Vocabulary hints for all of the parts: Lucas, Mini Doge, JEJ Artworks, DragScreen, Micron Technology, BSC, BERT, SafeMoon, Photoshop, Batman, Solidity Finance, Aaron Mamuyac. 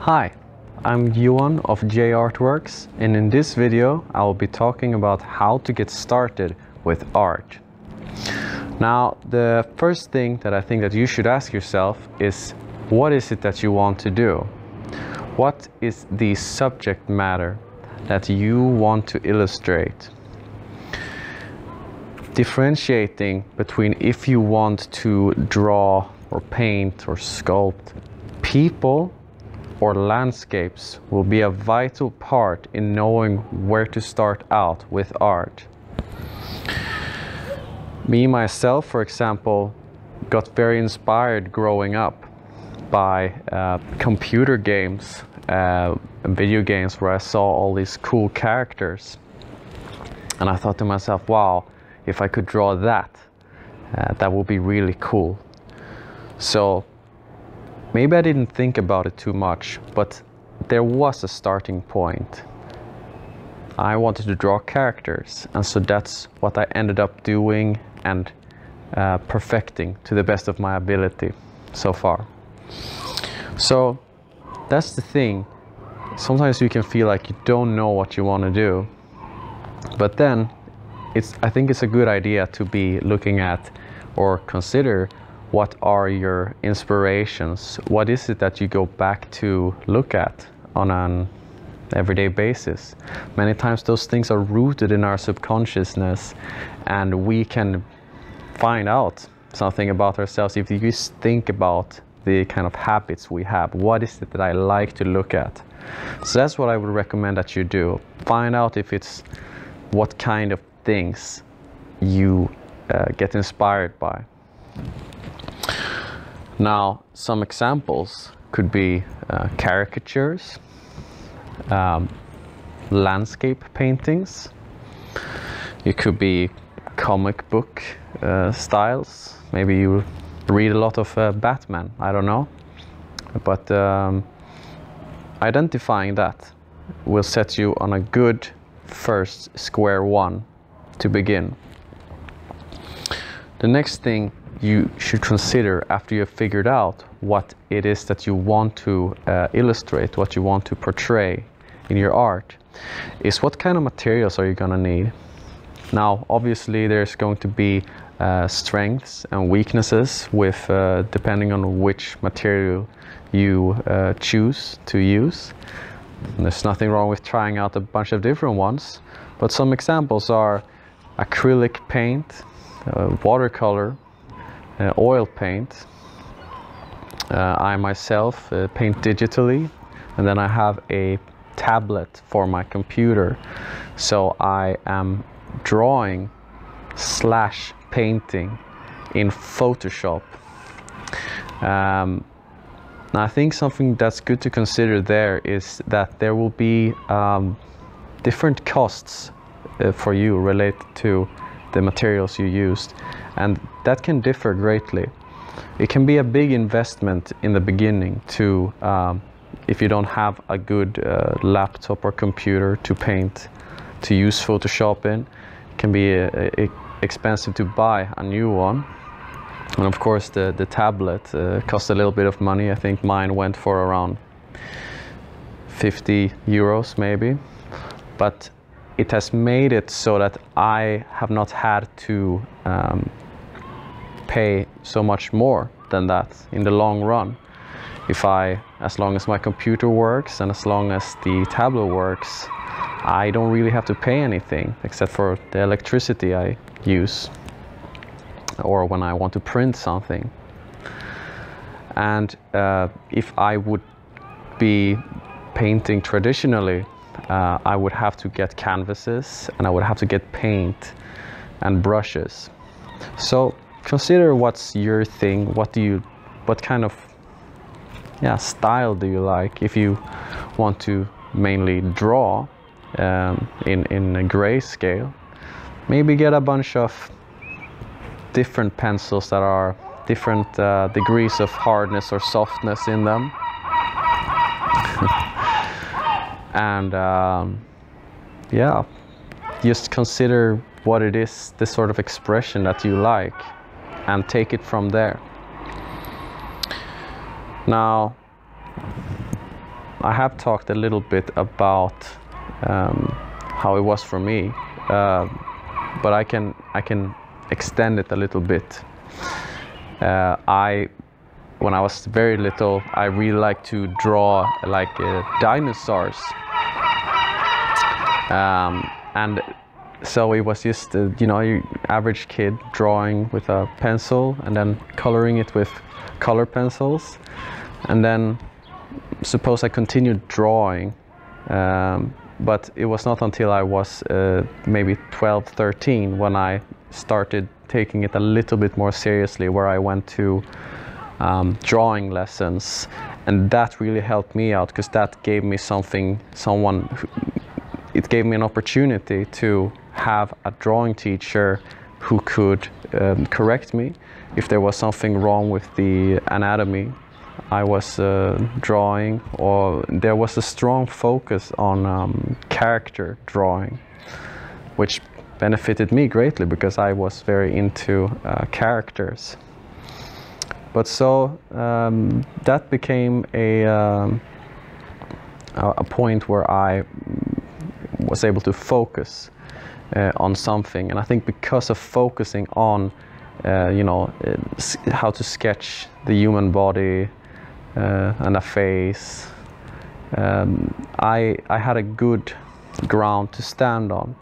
Hi, I'm Yuan of JEJ Artworks, and in this video I will be talking about how to get started with art. Now, the first thing that I think that you should ask yourself is, what is it that you want to do? What is the subject matter that you want to illustrate? Differentiating between if you want to draw or paint or sculpt people or landscapes will be a vital part in knowing where to start out with art. Me, myself, for example, got very inspired growing up by computer games and video games where I saw all these cool characters. And I thought to myself, wow, if I could draw that, that would be really cool. So maybe I didn't think about it too much, but there was a starting point. I wanted to draw characters, and so that's what I ended up doing and perfecting to the best of my ability so far. So that's the thing. Sometimes you can feel like you don't know what you want to do, but then I think it's a good idea to be looking at or consider what are your inspirations. What is it that you go back to look at on an everyday basis? Many times those things are rooted in our subconsciousness, and we can find out something about ourselves if you just think about the kind of habits we have. What is it that I like to look at? So that's what I would recommend that you do. Find out if it's what kind of things you get inspired by. Now, some examples could be caricatures, landscape paintings. It could be comic book styles. Maybe you read a lot of Batman, I don't know. But identifying that will set you on a good first square one to begin. The next thing you should consider after you have figured out what it is that you want to illustrate, what you want to portray in your art, is what kind of materials are you going to need. Now, obviously, there's going to be strengths and weaknesses with depending on which material you choose to use. And there's nothing wrong with trying out a bunch of different ones, but some examples are acrylic paint, watercolor, oil paint. I myself paint digitally, and then I have a tablet for my computer, so I am drawing / painting in Photoshop. I think something that's good to consider there is that there will be different costs for you related to the materials you used, and that can differ greatly. It can be a big investment in the beginning to, if you don't have a good laptop or computer to paint, to use Photoshop in, it can be expensive to buy a new one. And of course the tablet cost a little bit of money. I think mine went for around 50 euros maybe, but it has made it so that I have not had to pay so much more than that in the long run. As long as my computer works and as long as the tablet works, I don't really have to pay anything except for the electricity I use or when I want to print something. And if I would be painting traditionally, I would have to get canvases, and I would have to get paint and brushes. So consider what's your thing. What kind of style do you like? If you want to mainly draw in a grayscale, maybe get a bunch of different pencils that are different degrees of hardness or softness in them. And just consider what it is, the sort of expression that you like, and take it from there. Now, I have talked a little bit about how it was for me, but I can extend it a little bit. When I was very little, I really liked to draw like dinosaurs, and so it was just you know, your average kid drawing with a pencil and then coloring it with color pencils, and then suppose I continued drawing, but it was not until I was maybe 12, 13 when I started taking it a little bit more seriously, where I went to drawing lessons, and that really helped me out, because that gave me it gave me an opportunity to have a drawing teacher who could correct me if there was something wrong with the anatomy I was drawing, or there was a strong focus on character drawing, which benefited me greatly because I was very into characters. But so that became a point where I was able to focus on something, and I think because of focusing on you know, how to sketch the human body and a face, I had a good ground to stand on.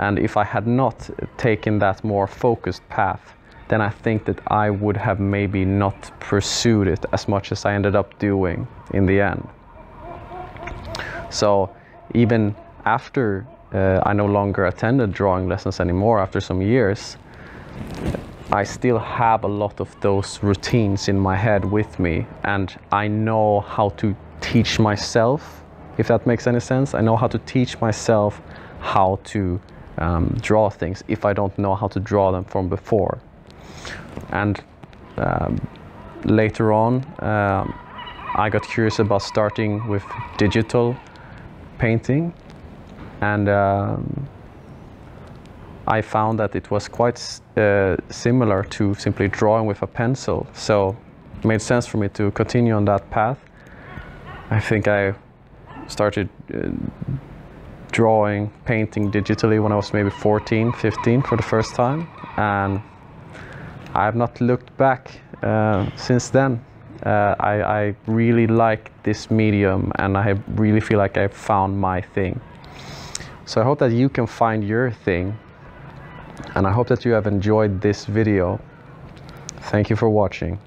And if I had not taken that more focused path, then I think that I would have maybe not pursued it as much as I ended up doing in the end. So even after I no longer attended drawing lessons anymore, after some years, I still have a lot of those routines in my head with me, and I know how to teach myself, if that makes any sense. I know how to teach myself how to draw things if I don't know how to draw them from before. And later on, I got curious about starting with digital painting, and I found that it was quite similar to simply drawing with a pencil, so it made sense for me to continue on that path. I think I started drawing, painting digitally when I was maybe 14, 15 for the first time, and I have not looked back since then. I really like this medium, and I really feel like I found my thing. So I hope that you can find your thing. And I hope that you have enjoyed this video. Thank you for watching.